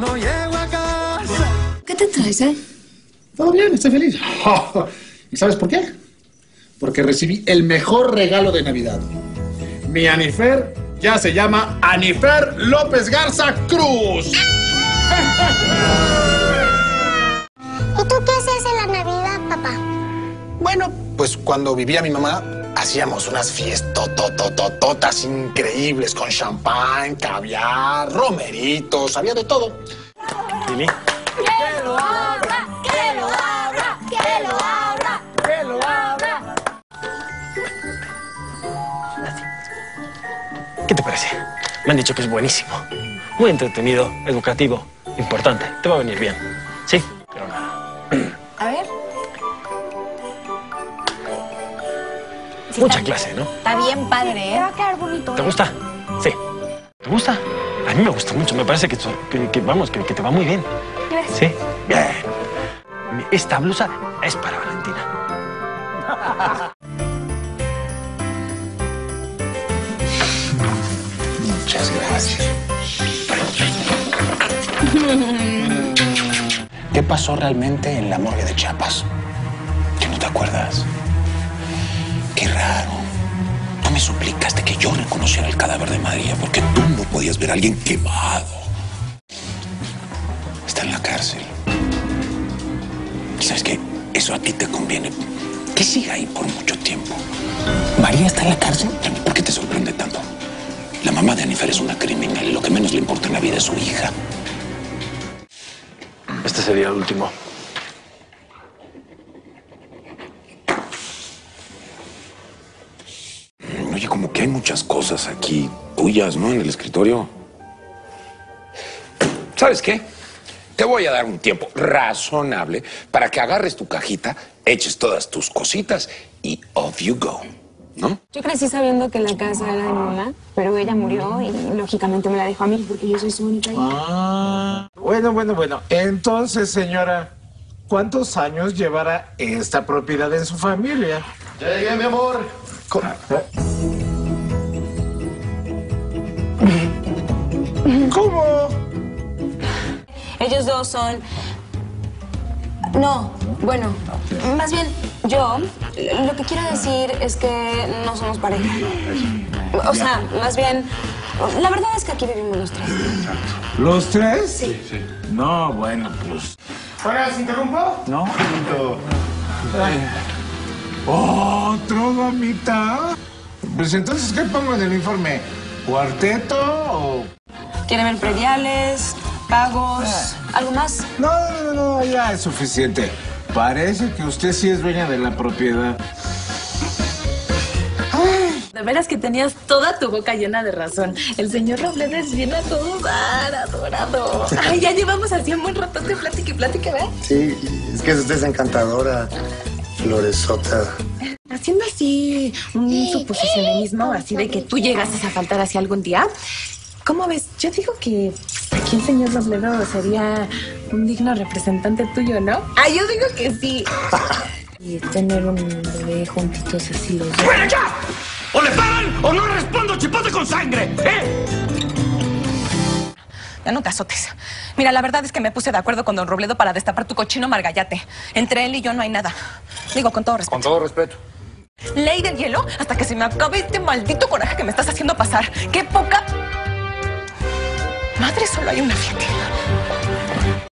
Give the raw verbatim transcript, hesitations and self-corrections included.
no llego a casa. ¿Qué te traes, eh? Todo bien, estoy feliz. ¿Y sabes por qué? Porque recibí el mejor regalo de Navidad. Mi Anifer ya se llama Anifer López Garza Cruz. ¿Y tú qué haces en la Navidad, papá? Bueno, pues cuando vivía mi mamá, hacíamos unas fiestotototototas increíbles con champán, caviar, romeritos, había de todo. ¿Lili? ¡Que lo abra! ¡Que lo abra! ¡Que lo abra! ¡Que lo abra! ¿Qué te parece? Me han dicho que es buenísimo. Muy entretenido, educativo, importante. Te va a venir bien. ¿Sí? Pero nada. A ver. Sí, mucha clase, ¿no? Está bien padre, ¿eh? Te va a quedar bonito. ¿Te gusta? Sí. ¿Te gusta? A mí me gusta mucho. Me parece que, que, que vamos, que, que te va muy bien. Gracias. Sí. Bien. Esta blusa es para Valentina. Muchas gracias. ¿Qué pasó realmente en la morgue de Chiapas? ¿Que no te acuerdas? Qué raro. Tú me suplicaste que yo reconociera el cadáver de María porque tú no podías ver a alguien quemado. Está en la cárcel. ¿Sabes qué? Eso a ti te conviene. Que siga ahí por mucho tiempo. ¿María está en la cárcel? ¿Por qué te sorprende tanto? La mamá de Anifer es una criminal y lo que menos le importa en la vida es su hija. Este sería el último. Oye, como que hay muchas cosas aquí tuyas, ¿no? En el escritorio. ¿Sabes qué? Te voy a dar un tiempo razonable para que agarres tu cajita, eches todas tus cositas y off you go. ¿No? Yo crecí sabiendo que la casa era de mi mamá, pero ella murió y lógicamente me la dejó a mí porque yo soy su única hija. Ah, bueno, bueno, bueno. Entonces, señora, ¿cuántos años llevará esta propiedad en su familia? Ya llegué, mi amor. Con... ¿Cómo? Ellos dos son... No, bueno, más bien yo, lo que quiero decir es que no somos pareja. O sea, más bien, la verdad es que aquí vivimos los tres. ¿Los tres? Sí, sí. No, bueno, pues... ¿Ahora se interrumpo? No. ¿Otro gomita? Pues entonces, ¿qué pongo en el informe? ¿Cuarteto o...? ¿Quieren ver prediales? ¿Pagos? ¿Algo más? No, no, no, ya es suficiente. Parece que usted sí es dueña de la propiedad. Ay. De veras que tenías toda tu boca llena de razón. El señor Robles es bien a todo dar, adorado. Ay, ya llevamos así un buen rato de plática y plática, ¿verdad? Sí, es que usted es encantadora, Floresota. Haciendo así un suposicionismo, así de que tú llegases a faltar así algún día... ¿Cómo ves? Yo digo que aquí el señor Robledo sería un digno representante tuyo, ¿no? Ah, yo digo que sí. Y tener un bebé juntitos así los dos. ¡Fuera ya! ¡O le paran o no respondo chipote con sangre! ¡Eh! Ya no te azotes. Mira, la verdad es que me puse de acuerdo con don Robledo para destapar tu cochino margallate. Entre él y yo no hay nada. Digo, con todo respeto. Con todo respeto. Ley del hielo hasta que se me acabe este maldito coraje que me estás haciendo pasar. ¡Qué poca... madre, solo hay una fiesta!